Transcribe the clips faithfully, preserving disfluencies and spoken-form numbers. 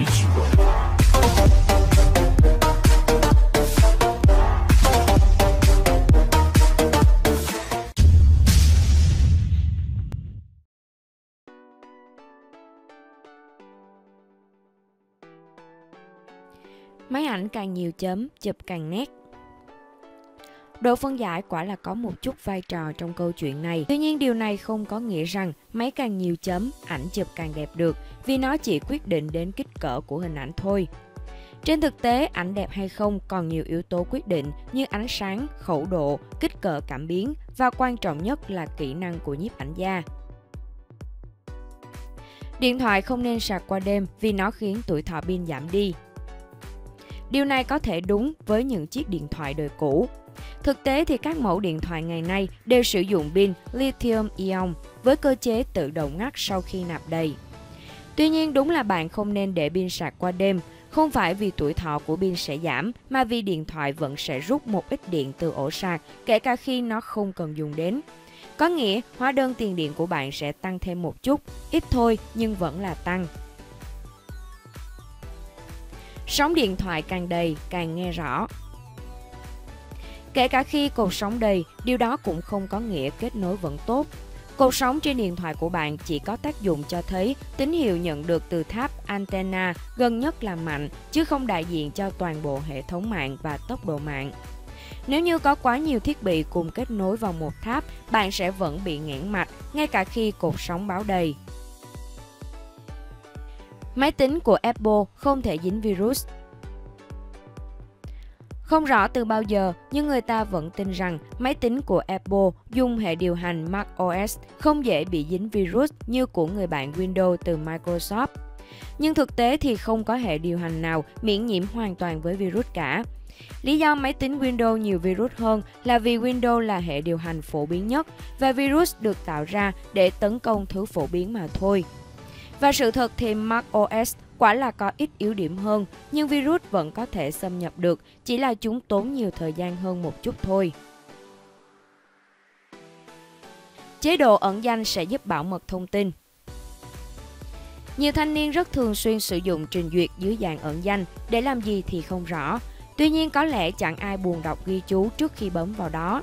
di Chipotle. Máy ảnh càng nhiều chấm, chụp càng nét. Độ phân giải quả là có một chút vai trò trong câu chuyện này. Tuy nhiên điều này không có nghĩa rằng máy càng nhiều chấm, ảnh chụp càng đẹp được, vì nó chỉ quyết định đến kích cỡ của hình ảnh thôi. Trên thực tế, ảnh đẹp hay không còn nhiều yếu tố quyết định như ánh sáng, khẩu độ, kích cỡ cảm biến và quan trọng nhất là kỹ năng của nhiếp ảnh gia. Điện thoại không nên sạc qua đêm vì nó khiến tuổi thọ pin giảm đi. Điều này có thể đúng với những chiếc điện thoại đời cũ. Thực tế thì các mẫu điện thoại ngày nay đều sử dụng pin lithium-ion với cơ chế tự động ngắt sau khi nạp đầy. Tuy nhiên đúng là bạn không nên để pin sạc qua đêm, không phải vì tuổi thọ của pin sẽ giảm mà vì điện thoại vẫn sẽ rút một ít điện từ ổ sạc kể cả khi nó không cần dùng đến. Có nghĩa hóa đơn tiền điện của bạn sẽ tăng thêm một chút, ít thôi nhưng vẫn là tăng. Sóng điện thoại càng đầy, càng nghe rõ. Kể cả khi cột sóng đầy, điều đó cũng không có nghĩa kết nối vẫn tốt. Cột sóng trên điện thoại của bạn chỉ có tác dụng cho thấy tín hiệu nhận được từ tháp antenna gần nhất là mạnh, chứ không đại diện cho toàn bộ hệ thống mạng và tốc độ mạng. Nếu như có quá nhiều thiết bị cùng kết nối vào một tháp, bạn sẽ vẫn bị nghẽn mạch, ngay cả khi cột sóng báo đầy. Máy tính của Apple không thể dính virus. Không rõ từ bao giờ, nhưng người ta vẫn tin rằng máy tính của Apple dùng hệ điều hành macOS không dễ bị dính virus như của người bạn Windows từ Microsoft. Nhưng thực tế thì không có hệ điều hành nào miễn nhiễm hoàn toàn với virus cả. Lý do máy tính Windows nhiều virus hơn là vì Windows là hệ điều hành phổ biến nhất và virus được tạo ra để tấn công thứ phổ biến mà thôi. Và sự thật thì macOS quả là có ít yếu điểm hơn, nhưng virus vẫn có thể xâm nhập được, chỉ là chúng tốn nhiều thời gian hơn một chút thôi. Chế độ ẩn danh sẽ giúp bảo mật thông tin. Nhiều thanh niên rất thường xuyên sử dụng trình duyệt dưới dạng ẩn danh, để làm gì thì không rõ. Tuy nhiên có lẽ chẳng ai buồn đọc ghi chú trước khi bấm vào đó.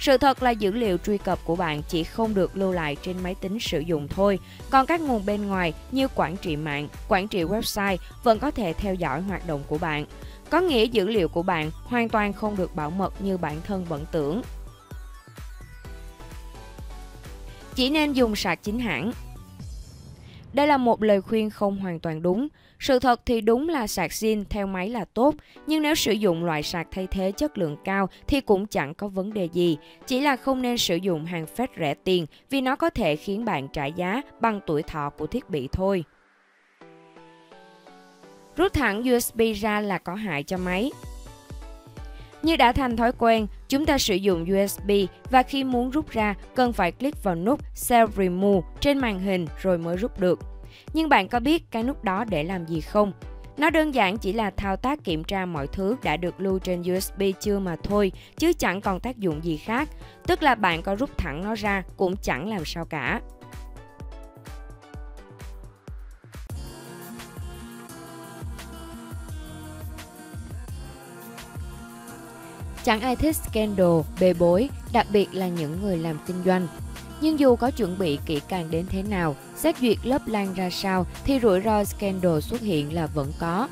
Sự thật là dữ liệu truy cập của bạn chỉ không được lưu lại trên máy tính sử dụng thôi, còn các nguồn bên ngoài như quản trị mạng, quản trị website vẫn có thể theo dõi hoạt động của bạn. Có nghĩa dữ liệu của bạn hoàn toàn không được bảo mật như bản thân vẫn tưởng. Chỉ nên dùng sạc chính hãng. Đây là một lời khuyên không hoàn toàn đúng. Sự thật thì đúng là sạc zin theo máy là tốt, nhưng nếu sử dụng loại sạc thay thế chất lượng cao thì cũng chẳng có vấn đề gì. Chỉ là không nên sử dụng hàng phết rẻ tiền vì nó có thể khiến bạn trả giá bằng tuổi thọ của thiết bị thôi. Rút thẳng u ét bê ra là có hại cho máy. Như đã thành thói quen, chúng ta sử dụng u ét bê và khi muốn rút ra, cần phải click vào nút Self Remove trên màn hình rồi mới rút được. Nhưng bạn có biết cái nút đó để làm gì không? Nó đơn giản chỉ là thao tác kiểm tra mọi thứ đã được lưu trên u ét bê chưa mà thôi, chứ chẳng còn tác dụng gì khác. Tức là bạn có rút thẳng nó ra cũng chẳng làm sao cả. Chẳng ai thích scandal, bê bối, đặc biệt là những người làm kinh doanh. Nhưng dù có chuẩn bị kỹ càng đến thế nào, xét duyệt lớp lan ra sao thì rủi ro scandal xuất hiện là vẫn có.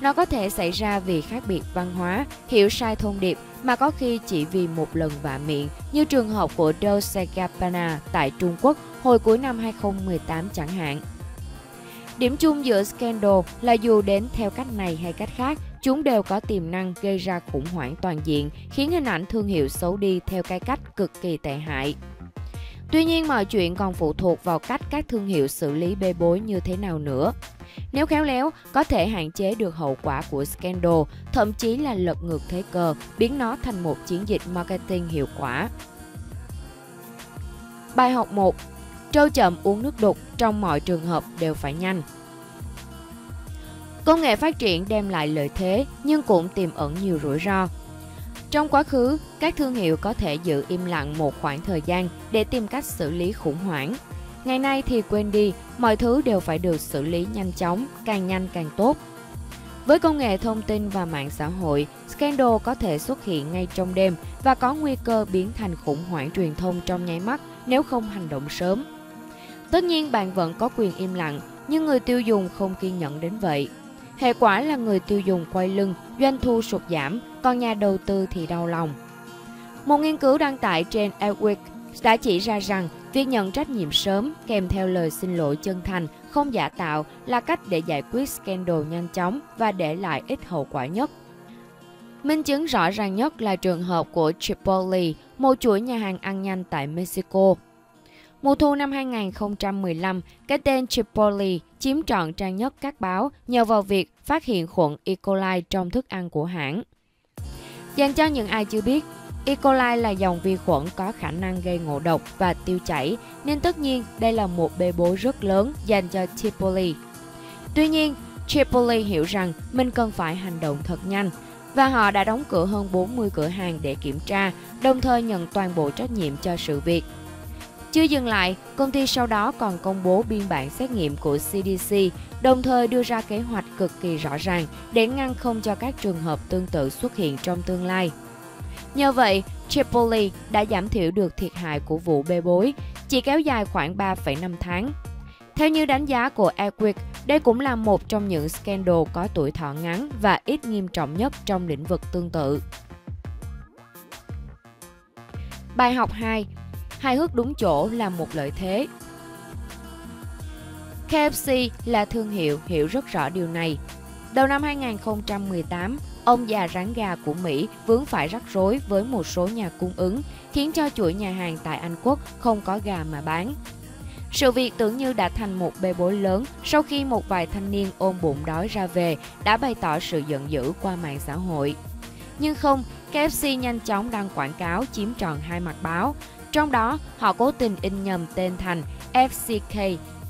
Nó có thể xảy ra vì khác biệt văn hóa, hiểu sai thông điệp mà có khi chỉ vì một lần vạ miệng như trường hợp của Joe Segapana tại Trung Quốc hồi cuối năm hai không một tám chẳng hạn. Điểm chung giữa scandal là dù đến theo cách này hay cách khác, chúng đều có tiềm năng gây ra khủng hoảng toàn diện, khiến hình ảnh thương hiệu xấu đi theo cái cách cực kỳ tệ hại. Tuy nhiên mọi chuyện còn phụ thuộc vào cách các thương hiệu xử lý bê bối như thế nào nữa. Nếu khéo léo, có thể hạn chế được hậu quả của scandal, thậm chí là lật ngược thế cờ, biến nó thành một chiến dịch marketing hiệu quả. Bài học một. Trâu chậm uống nước đục, trong mọi trường hợp đều phải nhanh. Công nghệ phát triển đem lại lợi thế nhưng cũng tiềm ẩn nhiều rủi ro. Trong quá khứ, các thương hiệu có thể giữ im lặng một khoảng thời gian để tìm cách xử lý khủng hoảng. Ngày nay thì quên đi, mọi thứ đều phải được xử lý nhanh chóng, càng nhanh càng tốt. Với công nghệ thông tin và mạng xã hội, scandal có thể xuất hiện ngay trong đêm và có nguy cơ biến thành khủng hoảng truyền thông trong nháy mắt nếu không hành động sớm. Tất nhiên bạn vẫn có quyền im lặng, nhưng người tiêu dùng không kiên nhẫn đến vậy. Hệ quả là người tiêu dùng quay lưng, doanh thu sụt giảm, còn nhà đầu tư thì đau lòng. Một nghiên cứu đăng tải trên Equick đã chỉ ra rằng việc nhận trách nhiệm sớm kèm theo lời xin lỗi chân thành, không giả tạo là cách để giải quyết scandal nhanh chóng và để lại ít hậu quả nhất. Minh chứng rõ ràng nhất là trường hợp của Chipotle, một chuỗi nhà hàng ăn nhanh tại Mexico. Mùa thu năm hai không một lăm, cái tên Chipotle chiếm trọn trang nhất các báo nhờ vào việc phát hiện khuẩn E. coli trong thức ăn của hãng. Dành cho những ai chưa biết, E. coli là dòng vi khuẩn có khả năng gây ngộ độc và tiêu chảy, nên tất nhiên đây là một bê bối rất lớn dành cho Chipotle. Tuy nhiên, Chipotle hiểu rằng mình cần phải hành động thật nhanh, và họ đã đóng cửa hơn bốn mươi cửa hàng để kiểm tra, đồng thời nhận toàn bộ trách nhiệm cho sự việc. Chưa dừng lại, công ty sau đó còn công bố biên bản xét nghiệm của C D C, đồng thời đưa ra kế hoạch cực kỳ rõ ràng để ngăn không cho các trường hợp tương tự xuất hiện trong tương lai. Nhờ vậy, Chipotle đã giảm thiểu được thiệt hại của vụ bê bối, chỉ kéo dài khoảng ba phẩy năm tháng. Theo như đánh giá của Equick, đây cũng là một trong những scandal có tuổi thọ ngắn và ít nghiêm trọng nhất trong lĩnh vực tương tự. Bài học hai. Hài hước đúng chỗ là một lợi thế. K F C là thương hiệu hiểu rất rõ điều này. Đầu năm hai không một tám, ông già rán gà của Mỹ vướng phải rắc rối với một số nhà cung ứng, khiến cho chuỗi nhà hàng tại Anh Quốc không có gà mà bán. Sự việc tưởng như đã thành một bê bối lớn sau khi một vài thanh niên ôm bụng đói ra về đã bày tỏ sự giận dữ qua mạng xã hội. Nhưng không, K F C nhanh chóng đăng quảng cáo chiếm trọn hai mặt báo. Trong đó, họ cố tình in nhầm tên thành F C K,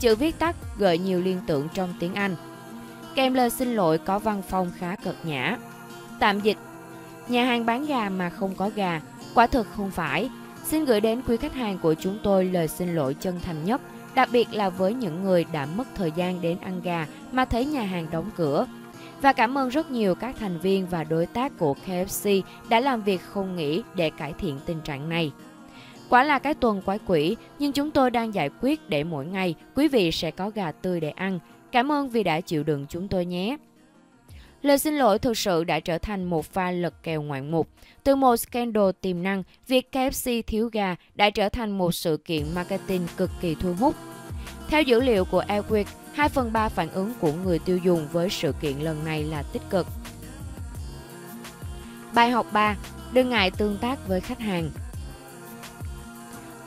chữ viết tắt gợi nhiều liên tưởng trong tiếng Anh, kèm lời xin lỗi có văn phong khá cợt nhã. Tạm dịch: nhà hàng bán gà mà không có gà, quả thực không phải. Xin gửi đến quý khách hàng của chúng tôi lời xin lỗi chân thành nhất, đặc biệt là với những người đã mất thời gian đến ăn gà mà thấy nhà hàng đóng cửa. Và cảm ơn rất nhiều các thành viên và đối tác của K F C đã làm việc không nghỉ để cải thiện tình trạng này. Quả là cái tuần quái quỷ, nhưng chúng tôi đang giải quyết để mỗi ngày quý vị sẽ có gà tươi để ăn. Cảm ơn vì đã chịu đựng chúng tôi nhé. Lời xin lỗi thực sự đã trở thành một pha lật kèo ngoạn mục. Từ một scandal tiềm năng, việc K F C thiếu gà đã trở thành một sự kiện marketing cực kỳ thu hút. Theo dữ liệu của Equick, hai phần ba phản ứng của người tiêu dùng với sự kiện lần này là tích cực. Bài học ba. Đừng ngại tương tác với khách hàng.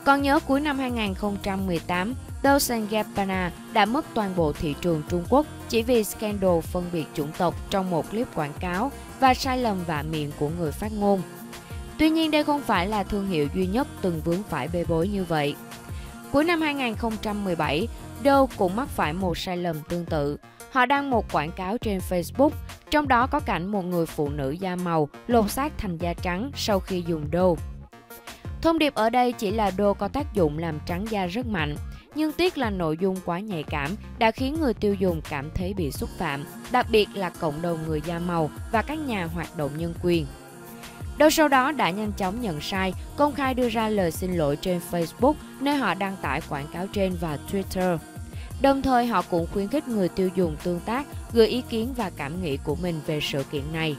Còn nhớ cuối năm hai không một tám, Joe Segapana đã mất toàn bộ thị trường Trung Quốc chỉ vì scandal phân biệt chủng tộc trong một clip quảng cáo và sai lầm vạ miệng của người phát ngôn. Tuy nhiên, đây không phải là thương hiệu duy nhất từng vướng phải bê bối như vậy. Cuối năm hai không một bảy, Dove cũng mắc phải một sai lầm tương tự. Họ đăng một quảng cáo trên Facebook, trong đó có cảnh một người phụ nữ da màu lột xác thành da trắng sau khi dùng Dove. Thông điệp ở đây chỉ là Dove có tác dụng làm trắng da rất mạnh, nhưng tiếc là nội dung quá nhạy cảm đã khiến người tiêu dùng cảm thấy bị xúc phạm, đặc biệt là cộng đồng người da màu và các nhà hoạt động nhân quyền. Dove sau đó đã nhanh chóng nhận sai, công khai đưa ra lời xin lỗi trên Facebook, nơi họ đăng tải quảng cáo trên, và Twitter. Đồng thời họ cũng khuyến khích người tiêu dùng tương tác, gửi ý kiến và cảm nghĩ của mình về sự kiện này.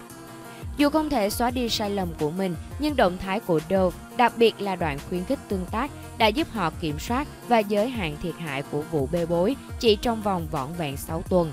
Dù không thể xóa đi sai lầm của mình, nhưng động thái của Dove, đặc biệt là đoạn khuyến khích tương tác, đã giúp họ kiểm soát và giới hạn thiệt hại của vụ bê bối chỉ trong vòng vỏn vẹn sáu tuần.